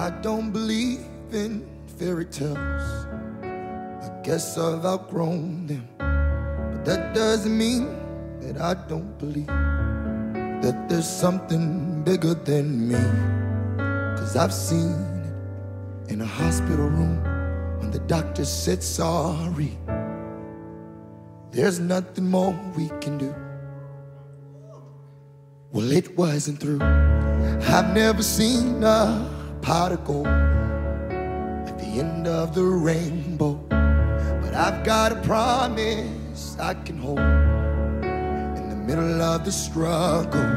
I don't believe in fairy tales. I guess I've outgrown them. But that doesn't mean that I don't believe that there's something bigger than me. 'Cause I've seen it in a hospital room when the doctor said sorry, there's nothing more we can do. Well, it wasn't through. I've never seen a pot of gold at the end of the rainbow, but I've got a promise I can hold in the middle of the struggle.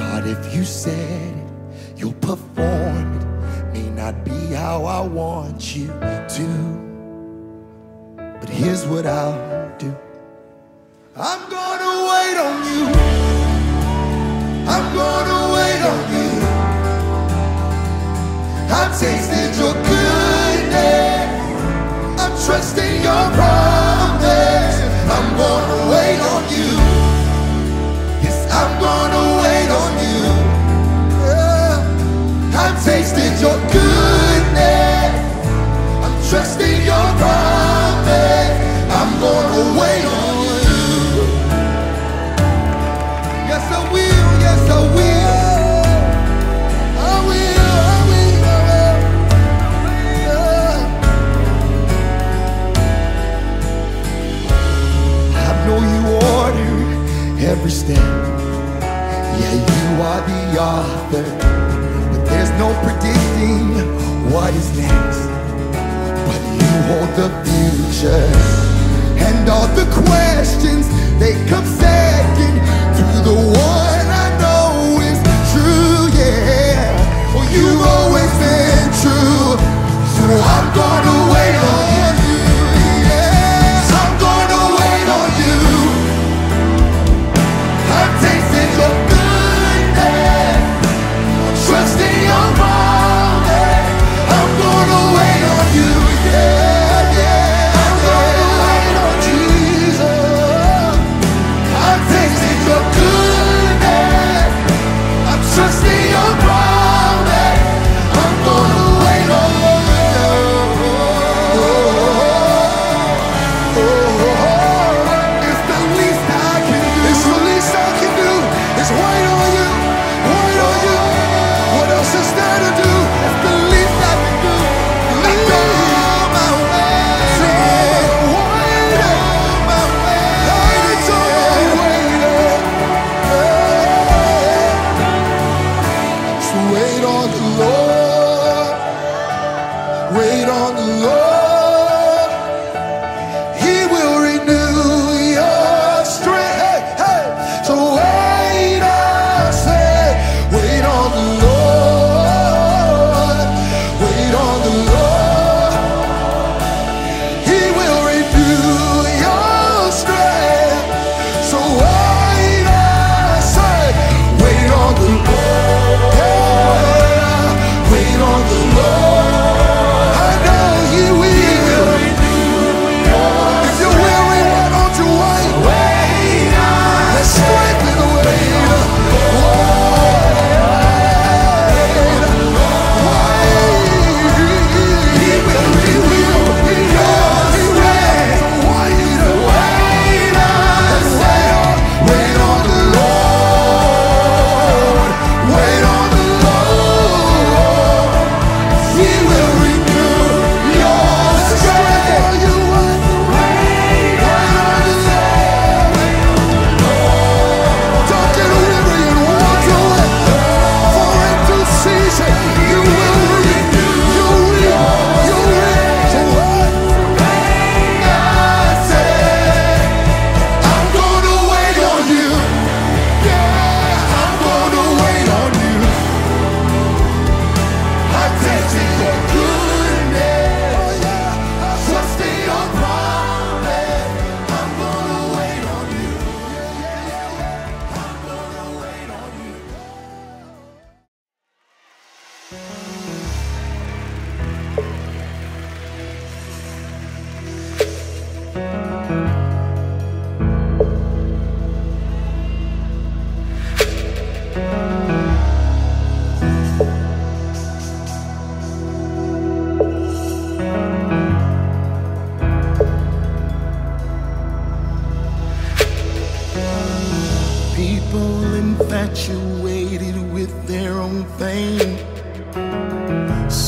God, if you said it, you'll perform it. May not be how I want you to, but here's what I'll do. I'm gonna wait on you. I'm gonna wait on you. I've tasted your goodness. I'm trusting your promise. I'm gonna wait on you. Yes, I'm gonna wait on you. Yeah. I've tasted your goodness. I'm trusting your promise. I'm gonna wait on you. Every step, yeah, you are the author, but there's no predicting what is next. But you hold the future, and all the questions, they come second to the one I know is true, yeah. Well, you've always been true, so I'm gonna wait on you. Wait on the Lord, I know He will.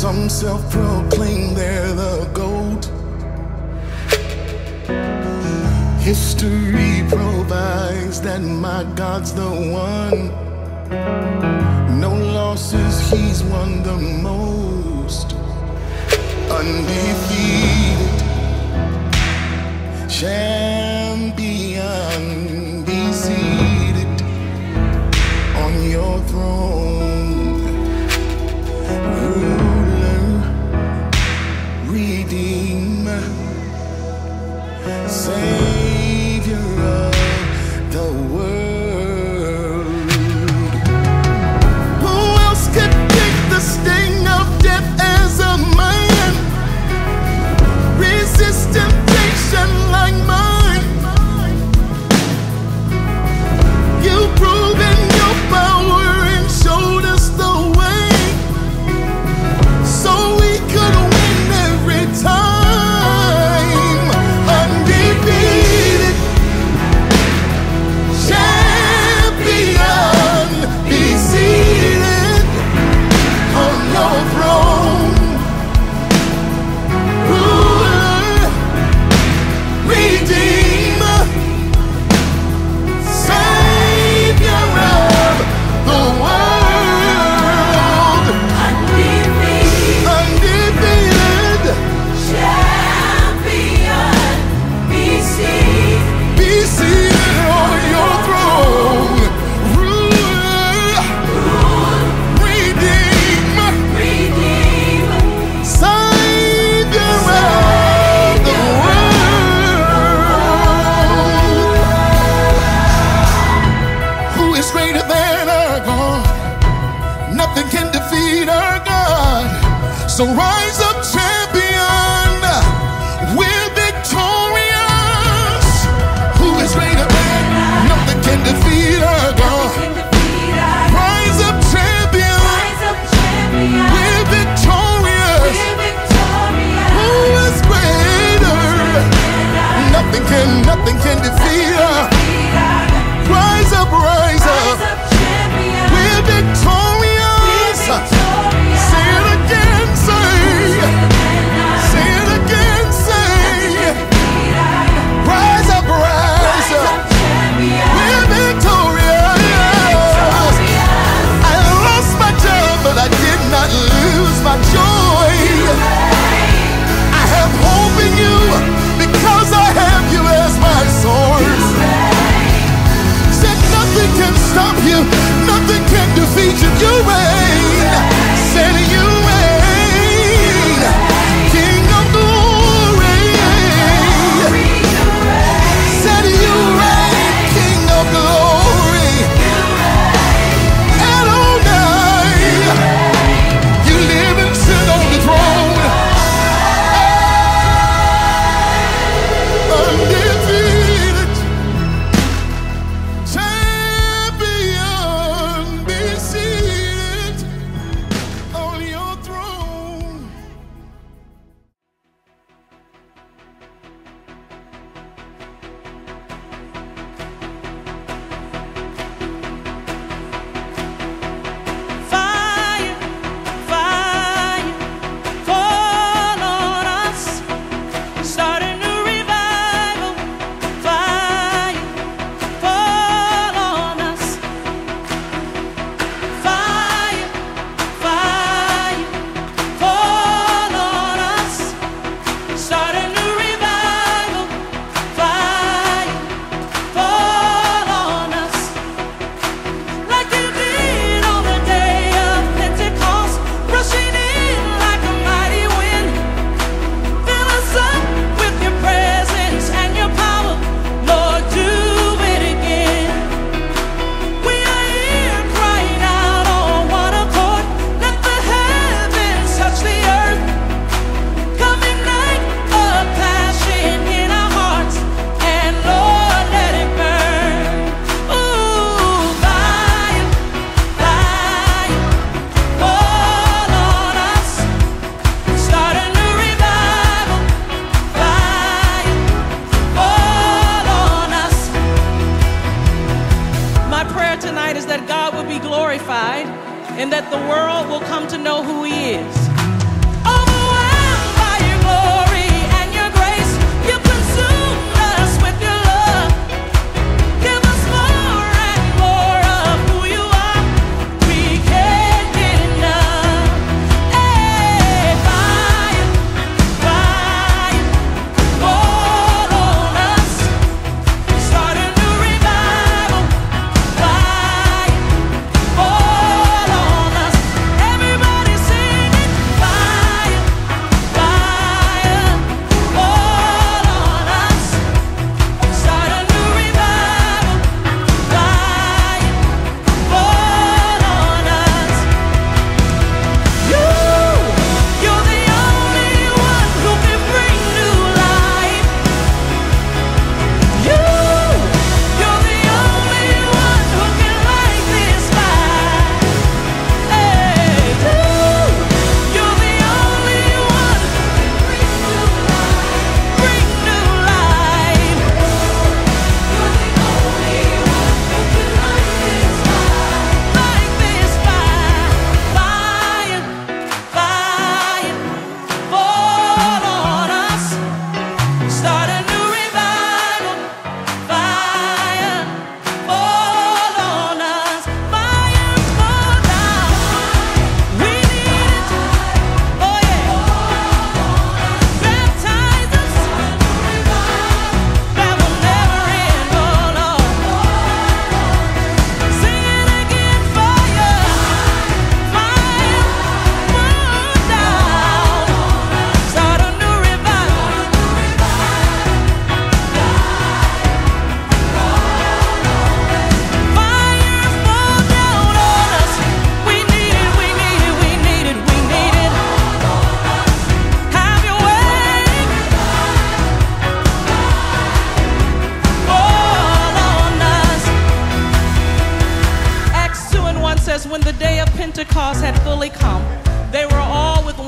Some self-proclaim they're the gold. History provides that my God's the one. No losses, he's won the most. Undefeated, champion, be seated on your throne. Ruler, redeemer, savior of the world. So rise up, champion, we're victorious. Who is greater than? Nothing can defeat our God. Rise up, champion, we're victorious. Who is greater? Nothing can defeat our God. Rise up, we're victorious. Rise up, we're victorious.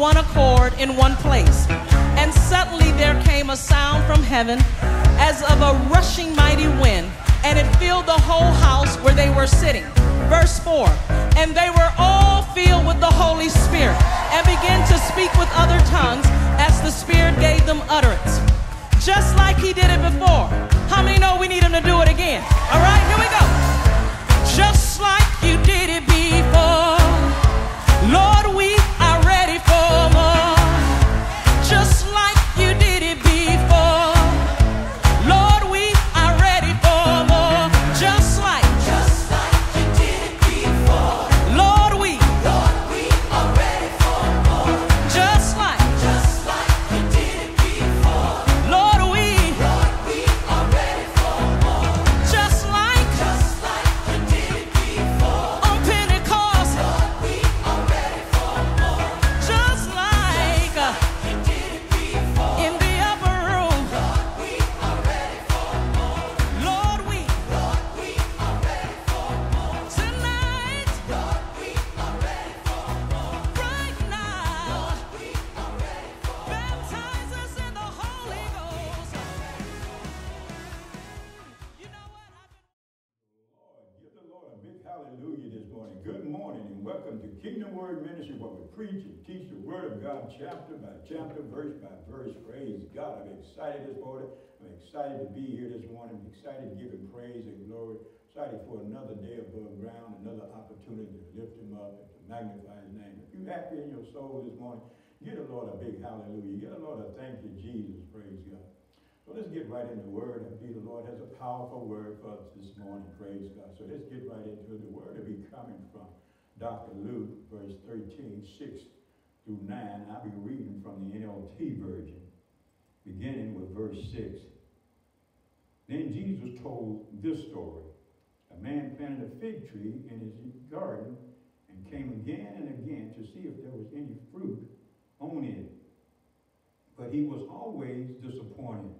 one accord in one place. And suddenly there came a sound from heaven as of a rushing mighty wind, and it filled the whole house where they were sitting. Verse 4, and they were all filled with the Holy Spirit and began to speak with other tongues as the Spirit gave them utterance. Just like he did it before. How many know we need him to do it again? All right, here we go. Just like you did it before, Lord, we are ready for more. Just like you did it before, Lord, we are ready for more. Just like you did it before, Lord, we are ready for more. Just like you did it before, Lord, we are ready for more. Just like you did it before, on Pentecost, Lord, we are ready for more. Just like you did it before, in the upper room, Lord, we are ready for more. Lord, we are ready for more. Tonight, Lord, we are ready for more. Right now, Lord, we are ready for more. Baptize us in the Holy Ghost. You know what? Give the Lord a big hallelujah this morning. Good morning and welcome to Kingdom Word Ministry, where we preach and teach the Word of God chapter by chapter, verse by verse. Praise God. I'm excited this morning. I'm excited to be here this morning. I'm excited to give him praise and glory. Excited for another day above ground, another opportunity to lift him up and to magnify his name. If you're happy in your soul this morning, give the Lord a big hallelujah. Give the Lord a thank you, Jesus. Praise God. So let's get right into the Word. I believe the Lord has a powerful word for us this morning. Praise God. So let's get right into the Word. It'll be coming from Dr. Luke, verse 13, 6 through 9. I'll be reading from the NLT version, beginning with verse 6. Then Jesus told this story. A man planted a fig tree in his garden and came again and again to see if there was any fruit on it. But he was always disappointed.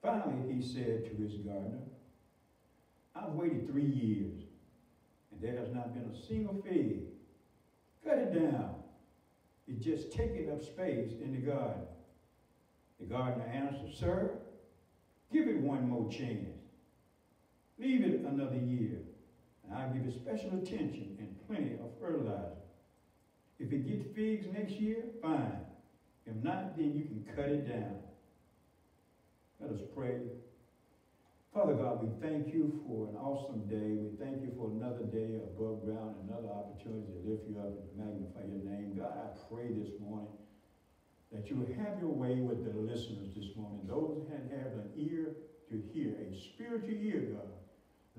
Finally, he said to his gardener, I've waited 3 years, and there has not been a single fig. Cut it down. It's just taking up space in the garden. The gardener answered, Sir, give it one more chance. Leave it another year, and I'll give it special attention and plenty of fertilizer. If it gets figs next year, fine. If not, then you can cut it down. Let us pray. Father God, we thank you for an awesome day. We thank you for another day above ground, another opportunity to lift you up and to magnify your name. God, I pray this morning that you would have your way with the listeners this morning. Those that have an ear to hear, a spiritual ear, God,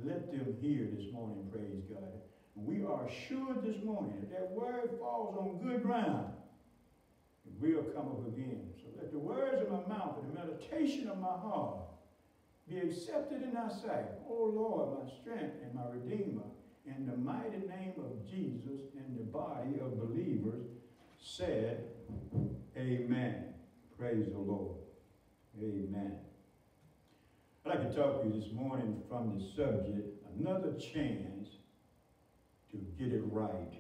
let them hear this morning, praise God. We are assured this morning that that word falls on good ground. It will come up again. So let the words of my mouth and the meditation of my heart be accepted in thy sight. O Lord, my strength and my Redeemer, in the mighty name of Jesus and the body of believers said, Amen. Praise the Lord. Amen. I'd like to talk to you this morning from the subject, another chance to get it right.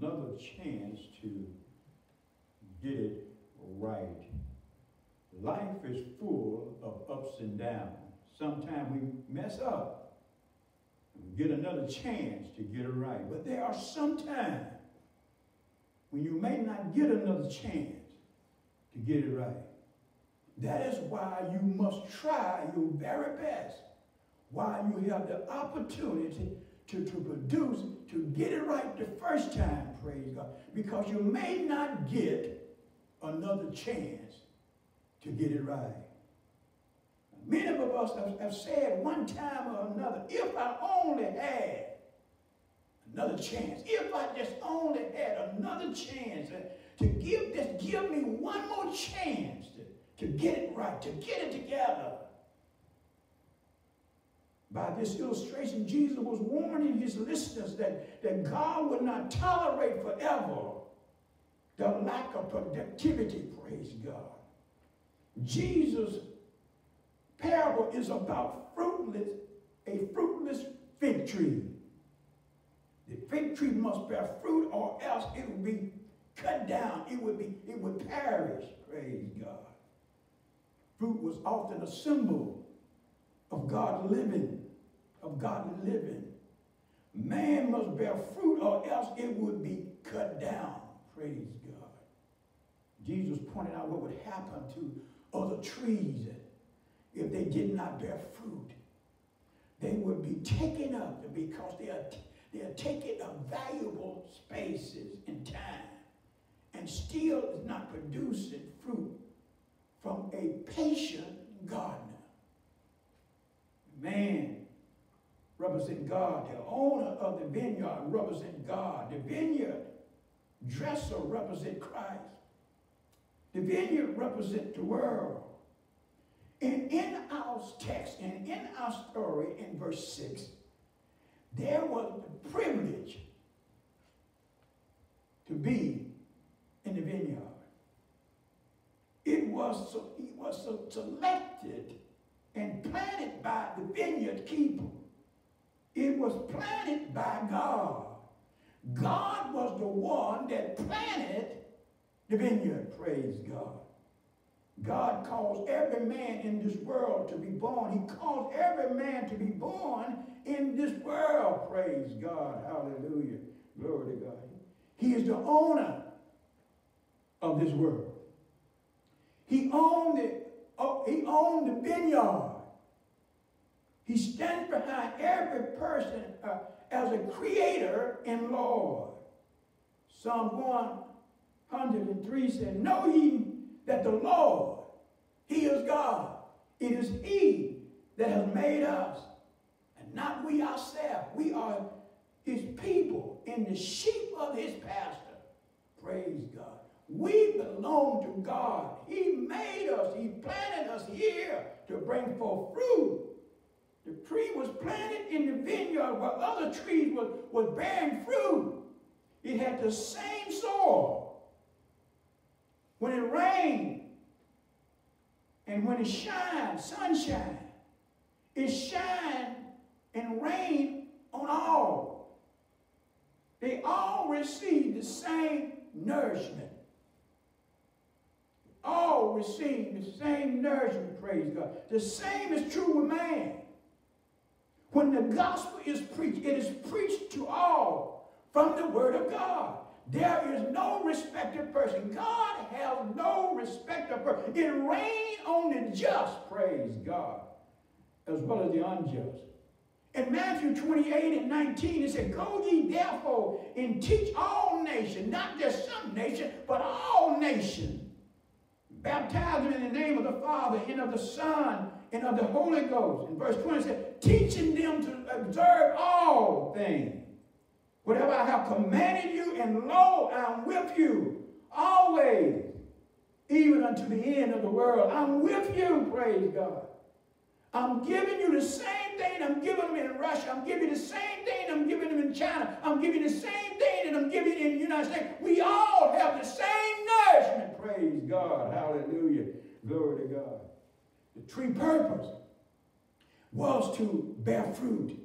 Another chance to get it right. Life is full of ups and downs. Sometimes we mess up and we get another chance to get it right. But there are some times when you may not get another chance to get it right. That is why you must try your very best while you have the opportunity to produce, to get it right the first time, praise God, because you may not get another chance to get it right. Many of us have said one time or another, if I only had another chance, if I just only had another chance to give, just give me one more chance to get it right, to get it together. By this illustration, Jesus was warning his listeners that God would not tolerate forever the lack of productivity, praise God. Jesus' parable is about a fruitless fig tree. The fig tree must bear fruit or else it will be cut down, it would perish. Praise God. Fruit was often a symbol of God living, of godly living. Man must bear fruit or else it would be cut down. Praise God. Jesus pointed out what would happen to other trees if they did not bear fruit. They would be taken up because they are taking up valuable spaces and time and still is not producing fruit from a patient gardener. Man represents God. The owner of the vineyard represents God. The vineyard dresser represents Christ. The vineyard represents the world. And in our text and in our story in verse 6, there was the privilege to be in the vineyard. It was selected and planted by the vineyard keeper. It was planted by God. God was the one that planted the vineyard. Praise God. God calls every man in this world to be born. He calls every man to be born in this world. Praise God. Hallelujah. Glory to God. He is the owner of this world. He owned it. Oh, he owned the vineyard. He stands behind every person as a creator and Lord. Psalm 103 said, "Know ye that the Lord, He is God. It is He that has made us, and not we ourselves. We are His people and the sheep of His pasture." Praise God. We belong to God. He made us. He planted us here to bring forth fruit. The tree was planted in the vineyard where other trees were bearing fruit. It had the same soil. When it rained and when it shined, sunshine, it shined and rained on all. They all received the same nourishment. All received the same nourishment, praise God. The same is true with man. When the gospel is preached, it is preached to all from the word of God. There is no respected person. God has no respected person. It rained on the just, praise God, as well as the unjust. In Matthew 28:19, it said, "Go ye therefore and teach all nations," not just some nation, but all nations, "baptizing in the name of the Father and of the Son and of the Holy Ghost." In verse 20, it said, "Teaching them to observe all things. Whatever I have commanded you, and lo, I'm with you always, even unto the end of the world." I'm with you, praise God. I'm giving you the same thing I'm giving them in Russia. I'm giving you the same thing I'm giving them in China. I'm giving you the same thing that I'm giving in the United States. We all have the same nourishment, praise God. Hallelujah. Glory to God. The true purpose was to bear fruit.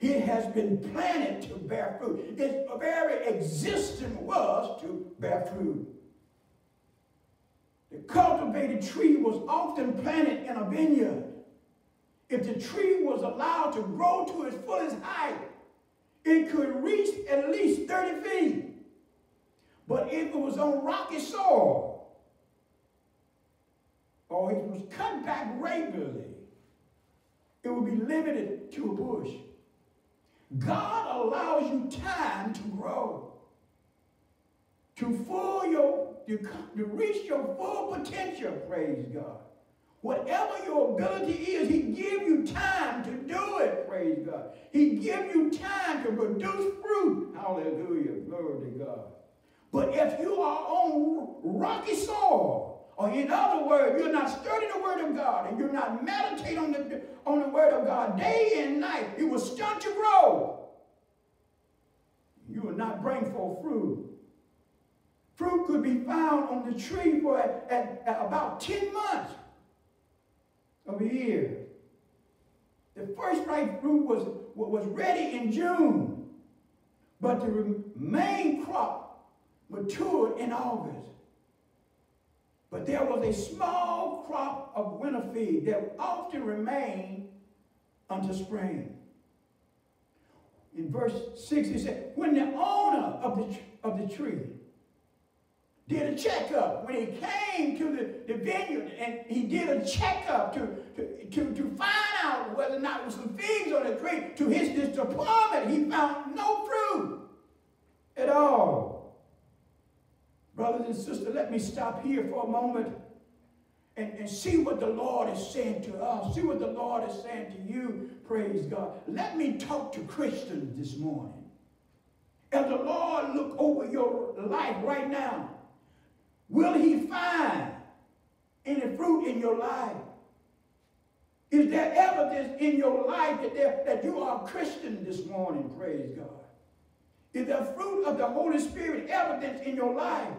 It has been planted to bear fruit. Its very existence was to bear fruit. The cultivated tree was often planted in a vineyard. If the tree was allowed to grow to its fullest height, it could reach at least 30 feet. But if it was on rocky soil, or it was cut back regularly, it would be limited to a bush. God allows you time to grow, to reach your full potential, praise God. Whatever your ability is, He gives you time to do it, praise God. He gives you time to produce fruit, hallelujah, glory to God. But if you are on rocky soil, or in other words, you're not studying the word of God and you're not meditating on the word of God day and night, it will stunt your growth. You will not bring forth fruit. Fruit could be found on the tree for at about 10 months of a year. The first ripe fruit was ready in June, but the main crop matured in August. But there was a small crop of winter feed that often remained until spring. In verse 6, it said, when the owner of the tree did a checkup, when he came to the vineyard and he did a checkup to find out whether or not there was some figs on the tree, to his disappointment, he found no fruit at all. Brothers and sisters, let me stop here for a moment and see what the Lord is saying to us. See what the Lord is saying to you. Praise God. Let me talk to Christians this morning. As the Lord look over your life right now, will he find any fruit in your life? Is there evidence in your life that you are a Christian this morning? Praise God. Is there fruit of the Holy Spirit evidence in your life,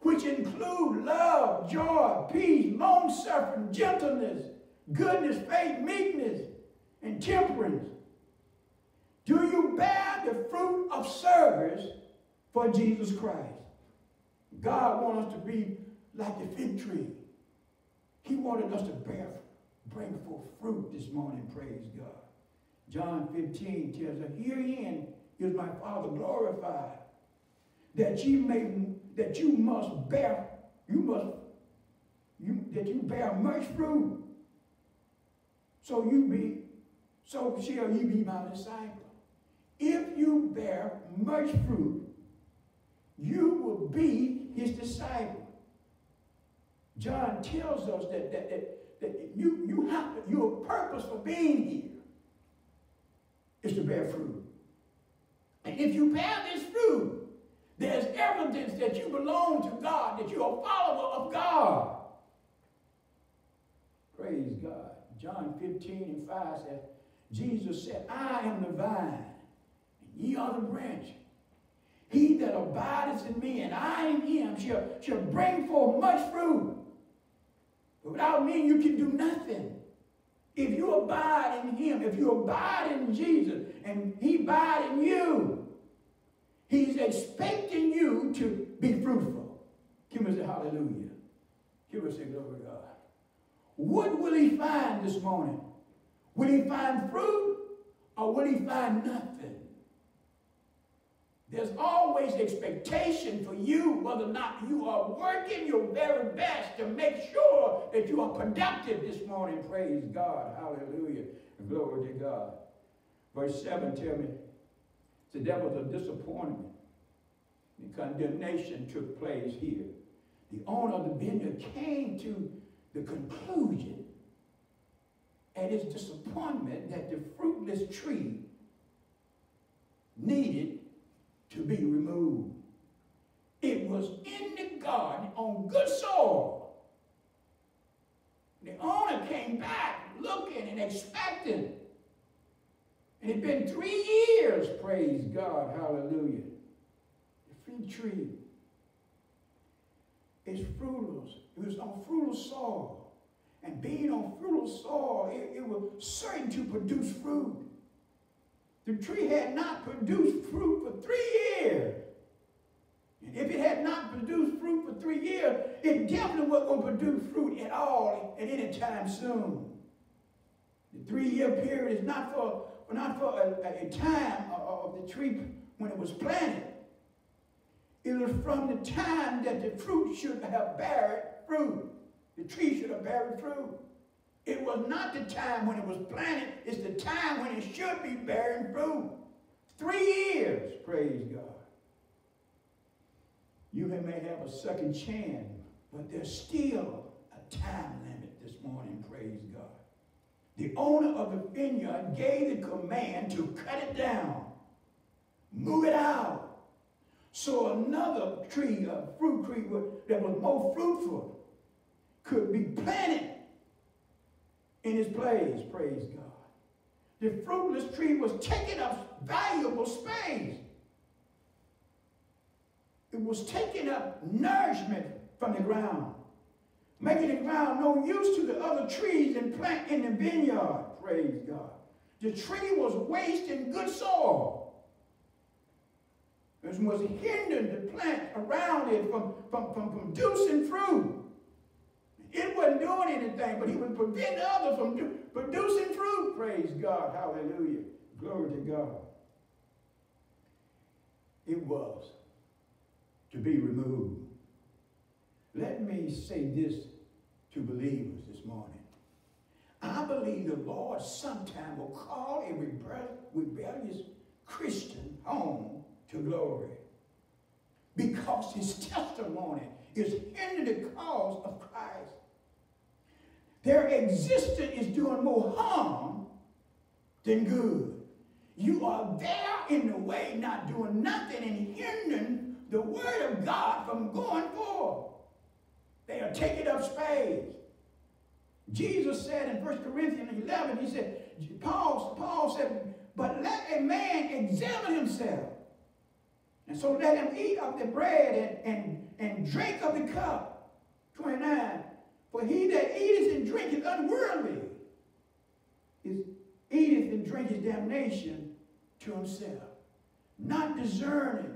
which include love, joy, peace, long-suffering, gentleness, goodness, faith, meekness, and temperance? Do you bear the fruit of service for Jesus Christ? God wants us to be like the fig tree. He wanted us to bring forth fruit this morning, praise God. John 15 tells us, herein is my Father glorified, that you bear much fruit. So shall you be my disciple. If you bear much fruit, you will be his disciple. John tells us that your purpose for being here is to bear fruit. And if you bear this fruit, there's evidence that you belong to God, that you're a follower of God. Praise God. John 15:5 says, Jesus said, I am the vine, and ye are the branches. He that abideth in me, and I in him, shall bring forth much fruit. But without me, you can do nothing. If you abide in him, if you abide in Jesus, and he abide in you, he's expecting you to be fruitful. Give us a hallelujah. Give us a glory to God. What will he find this morning? Will he find fruit or will he find nothing? There's always expectation for you whether or not you are working your very best to make sure that you are productive this morning. Praise God. Hallelujah. Glory to God. Verse 7 tells me, so that was a disappointment. The condemnation took place here. The owner of the vineyard came to the conclusion at his disappointment that the fruitless tree needed to be removed. It was in the garden on good soil. The owner came back looking and expecting. And it's been 3 years, praise God, hallelujah. The fig tree is fruitless. It was on fruitful soil. And being on fruitful soil, it was certain to produce fruit. The tree had not produced fruit for 3 years. And if it had not produced fruit for 3 years, it definitely wasn't going to produce fruit at all at any time soon. The 3-year period is not for a time of the tree when it was planted. It was from the time that the fruit should have borne fruit. The tree should have borne fruit. It was not the time when it was planted. It's the time when it should be bearing fruit. 3 years, praise God. You may have a second chance, but there's still a time limit this morning, praise God. The owner of the vineyard gave the command to cut it down, move it out, so another tree, a fruit tree that was more fruitful, could be planted in his place, praise God. The fruitless tree was taking up valuable space. It was taking up nourishment from the ground, making the ground no use to the other trees and plant in the vineyard, praise God. The tree was wasting good soil. and was hindering the plant around it from producing fruit. It wasn't doing anything, but he was preventing others from producing fruit. Praise God. Hallelujah. Glory to God. It was to be removed. Let me say this to believers this morning. I believe the Lord sometime will call a rebellious Christian home to glory, because his testimony is hindering the cause of Christ. Their existence is doing more harm than good. You are there in the way, not doing nothing, and hindering the word of God from going forth. They are taking up space. Jesus said in 1 Corinthians 11, he said, Paul said, but let a man examine himself, and so let him eat of the bread and drink of the cup. 29. For he that eateth and drinketh unworthily, eateth and drinketh damnation to himself, not discerning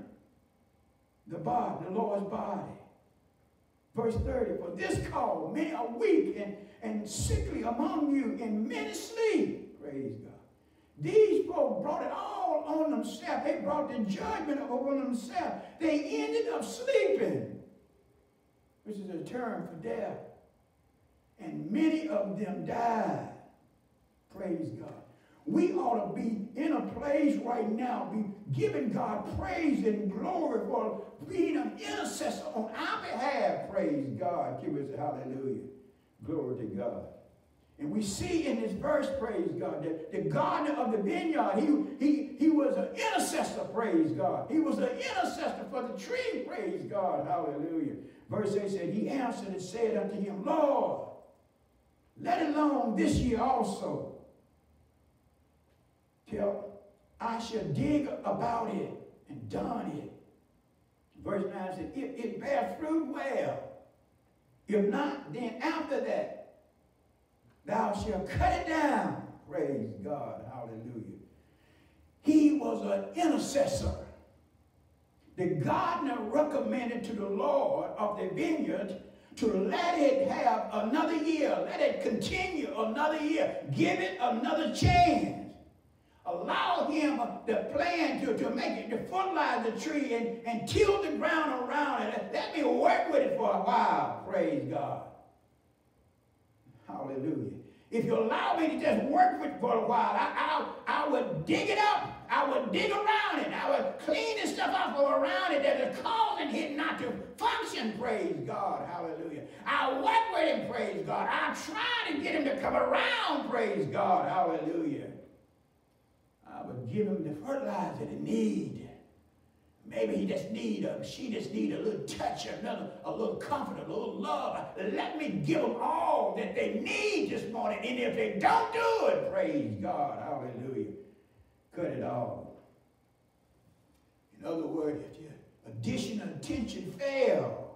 the body, the Lord's body. Verse 30. For this call many are weak and sickly among you, and many sleep. Praise God. These folk brought it all on themselves. They brought the judgment over themselves. They ended up sleeping, which is a term for death. And many of them died. Praise God. We ought to be in a place right now, be giving God praise and glory for being an intercessor on our behalf. Praise God. Give us a hallelujah. Glory to God. And we see in this verse, praise God, that the gardener of the vineyard, he was an intercessor, praise God. He was an intercessor for the tree, praise God, hallelujah. Verse 8 said, he answered and said unto him, Lord, let alone this year also, till I shall dig about it and done it. Verse 9 said, if it bear fruit, well. If not, then after that, thou shalt cut it down. Praise God. Hallelujah. He was an intercessor. The gardener recommended to the Lord of the vineyard to let it have another year. Let it continue another year. Give it another chance. Allow him the plan to make it, to fertilize the tree and till the ground around it. Let me work with it for a while. Praise God. Hallelujah. If you allow me to just work with it for a while, I would dig it up. I would dig around it. I would clean the stuff up from around it that is causing it not to function. Praise God. Hallelujah. I work with him. Praise God. I try to get him to come around. Praise God. Hallelujah. I would give him the fertilizer he needs. Maybe he just need a, she just need a little touch, another, a little comfort, a little love. Let me give them all that they need this morning. And if they don't do it, praise God, hallelujah, cut it off. In other words, if your additional attention fails,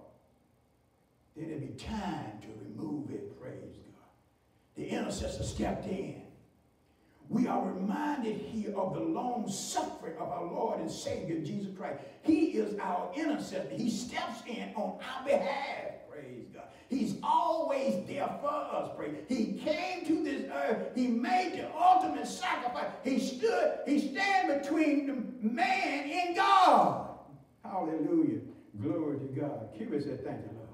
then it'll be time to remove it, praise God. The intercessor stepped in. We are reminded here of the long suffering of our Lord and Savior, Jesus Christ. He is our intercessor. He steps in on our behalf, praise God. He's always there for us, praise. He came to this earth. He made the ultimate sacrifice. He stands between the man and God. Hallelujah. Glory to God. Keep us at thank you, Lord.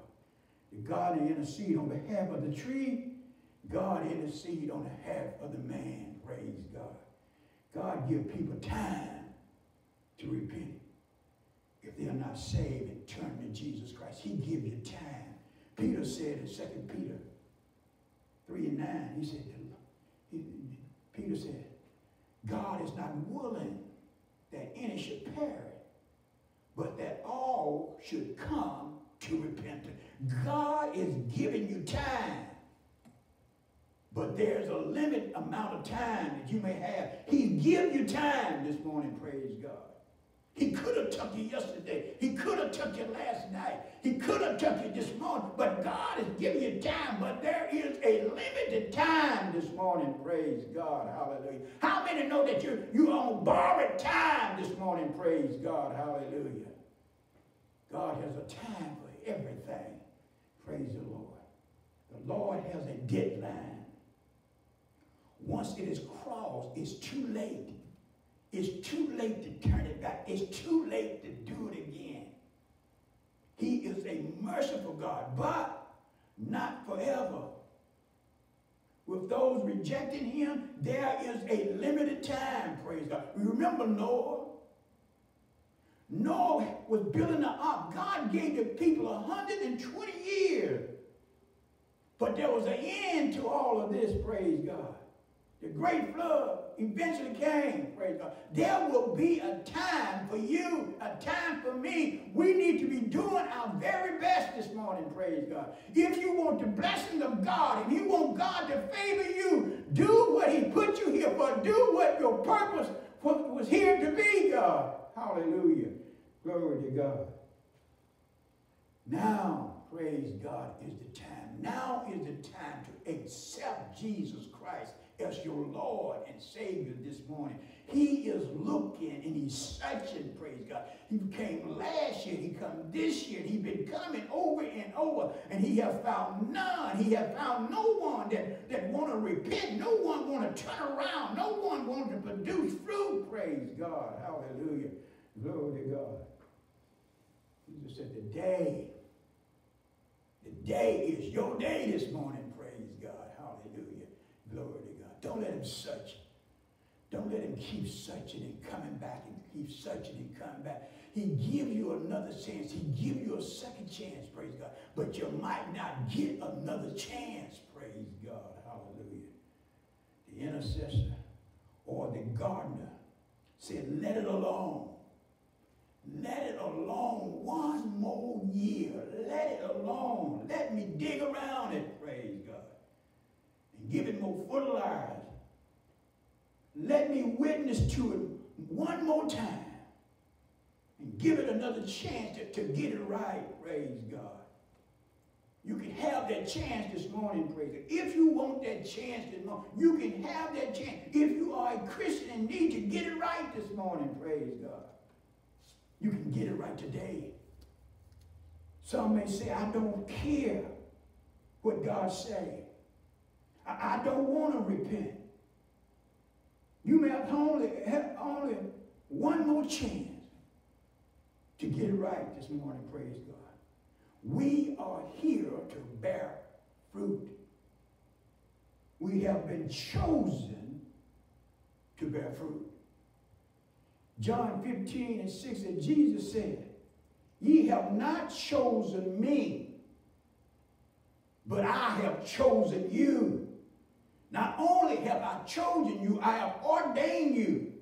Did God intercede on behalf of the tree? God intercede on behalf of the man, praise God. God give people time to repent. If they're not saved and turn to Jesus Christ, he give you time. Peter said in 2 Peter 3:9, he said, Peter said, God is not willing that any should perish, but that all should come to repentance. God is giving you time. But there's a limited amount of time that you may have. He give you time this morning, praise God. He could have took you yesterday. He could have took you last night. He could have took you this morning. But God is giving you time. But there is a limited time this morning, praise God, hallelujah. How many know that you're on borrowed time this morning, praise God, hallelujah. God has a time for everything, praise the Lord. The Lord has a deadline. Once it is crossed, it's too late. It's too late to turn it back. It's too late to do it again. He is a merciful God, but not forever. With those rejecting him, there is a limited time, praise God. Remember Noah? Noah was building an ark. God gave the people 120 years. But there was an end to all of this, praise God. The great flood eventually came, praise God. There will be a time for you, a time for me. We need to be doing our very best this morning, praise God. If you want the blessings of God, if you want God to favor you, do what he put you here for. Do what your purpose was here to be, God. Hallelujah. Glory to God. Now, praise God, is the time. Now is the time to accept Jesus Christ as your Lord and Savior this morning. He is looking and he's searching, praise God. He came last year, he come this year, he's been coming over and over, and he has found none. He has found no one that want to repent, no one want to turn around, no one want to produce fruit, praise God, hallelujah, glory to God. Jesus said the day is your day this morning, praise God, hallelujah, glory to God. Don't let him search. Don't let him keep searching and coming back and keep searching and coming back. He gives you another chance. He gives you a second chance, praise God. But you might not get another chance, praise God. Hallelujah. The intercessor or the gardener said, let it alone. Let it alone one more year. Let it alone. Let me dig around it, praise God. And give it more fertilizer. Let me witness to it one more time. And give it another chance to get it right, praise God. You can have that chance this morning, praise God. If you want that chance this morning, you can have that chance. If you are a Christian and need to get it right this morning, praise God. You can get it right today. Some may say, I don't care what God says. I don't want to repent. You may have only one more chance to get it right this morning, praise God. We are here to bear fruit. We have been chosen to bear fruit. John 15:6 that Jesus said, ye have not chosen me, but I have chosen you. Not only have I chosen you, I have ordained you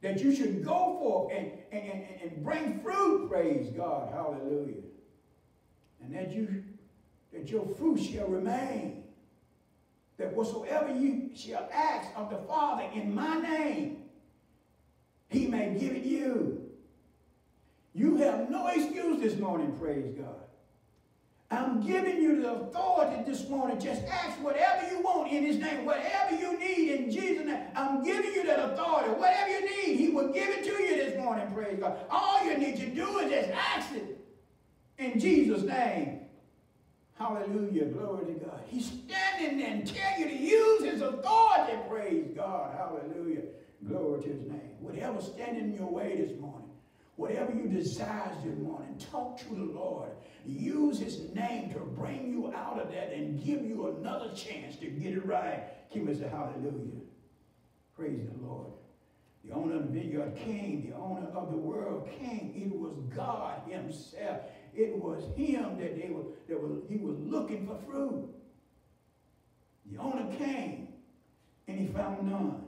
that you should go forth and bring fruit, praise God, hallelujah. And that your fruit shall remain, that whatsoever you shall ask of the Father in my name, he may give it you. You have no excuse this morning, praise God. I'm giving you the authority this morning. Just ask whatever you want in his name. Whatever you need in Jesus' name. I'm giving you that authority. Whatever you need, he will give it to you this morning, praise God. All you need to do is just ask it in Jesus' name. Hallelujah. Glory to God. He's standing there and telling you to use his authority, praise God. Hallelujah. Glory to his name. Whatever's standing in your way this morning. Whatever you desire this morning, talk to the Lord. Use his name to bring you out of that and give you another chance to get it right. Give us a hallelujah. Praise the Lord. The owner of the vineyard came. The owner of the world came. It was God himself. It was him that he was looking for fruit. The owner came and he found none.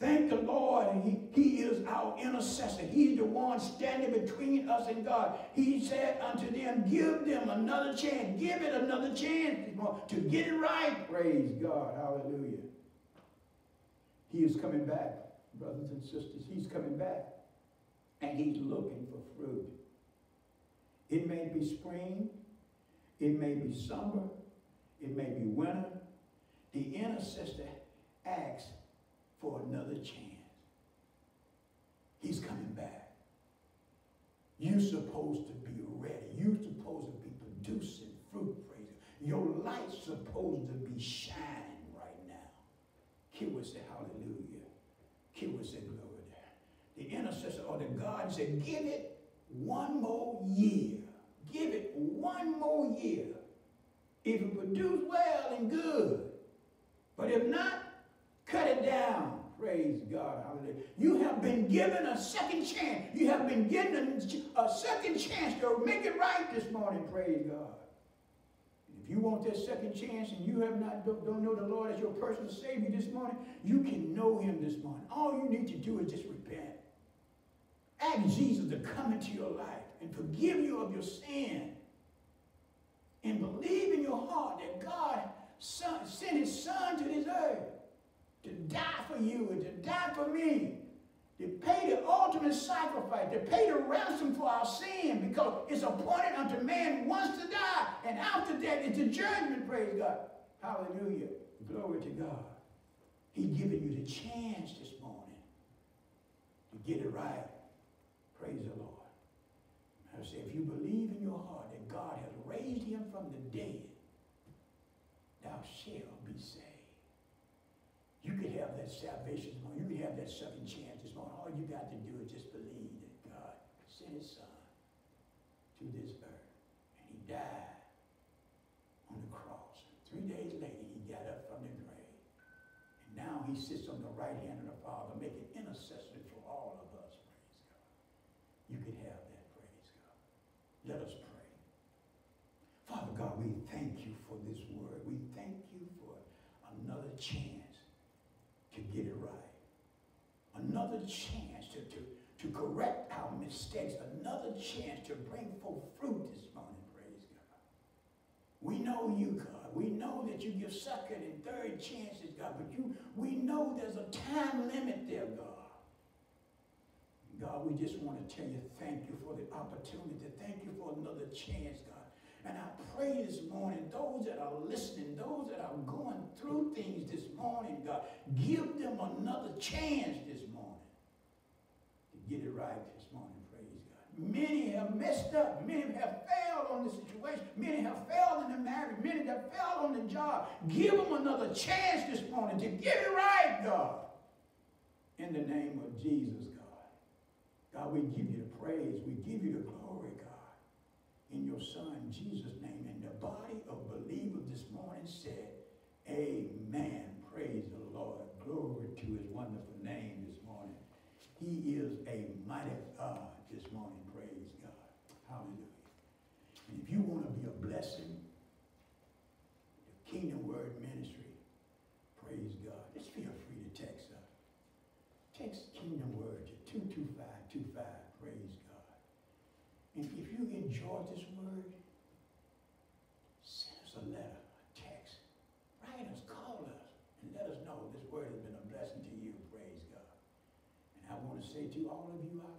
Thank the Lord, he is our intercessor. He's the one standing between us and God. He said unto them, give them another chance. Give it another chance to get it right. Praise God. Hallelujah. He is coming back, brothers and sisters. He's coming back. And he's looking for fruit. It may be spring. It may be summer. It may be winter. The intercessor asks for another chance. He's coming back. You're supposed to be ready. You're supposed to be producing fruit, praise. Your light's supposed to be shining right now. Kid would say hallelujah. Kid would say glory there. The intercessor or the God said, give it one more year. Give it one more year. If it produce well and good. But if not, cut it down. Praise God. Hallelujah. You have been given a second chance. You have been given a second chance to make it right this morning. Praise God. And if you want that second chance and you have not don't know the Lord as your personal Savior this morning, you can know him this morning. All you need to do is just repent. Ask Jesus to come into your life and forgive you of your sin. And believe in your heart that God sent his son to this earth to die for you and to die for me. To pay the ultimate sacrifice, to pay the ransom for our sin, because it's appointed unto man once to die, and after that into judgment, praise God. Hallelujah. Glory to God. He's giving you the chance this morning to get it right. Praise the Lord. I say, if you believe in your heart that God has raised him from the dead, thou shalt be saved. You could have that salvation this morning. You could have that second chance this morning. All you got to do is just believe that God sent his son to this earth. And he died on the cross. 3 days later, he got up from the grave. And now he sits on the right hand of the Father, making intercession for all of us. Praise God. You could have that. Praise God. Let us pray. Father God, we thank you for this word. We thank you for another chance to get it right. Another chance to correct our mistakes. Another chance to bring forth fruit this morning, praise God. We know you, God. We know that you give second and third chances, God. But we know there's a time limit there, God. God, we just want to tell you thank you for the opportunity. Thank you for another chance, God. And I pray this morning, those that are listening, those that are going through things this morning, God, give them another chance this morning to get it right this morning, praise God. Many have messed up. Many have failed on the situation. Many have failed in the marriage. Many have failed on the job. Give them another chance this morning to get it right, God. In the name of Jesus, God. God, we give you the praise. We give you the glory, God. In your son, Jesus' name, and the body of believers this morning said, amen. Praise the Lord. Glory to his wonderful name this morning. He is a mighty God this morning. Praise God. Hallelujah. And if you want to be a blessing, the Kingdom Word Ministry, praise God, just feel free to text us. Text Kingdom Word to 22525. Praise God. If you enjoy this word, send us a letter, a text, write us, call us, and let us know this word has been a blessing to you, praise God. And I want to say to all of you out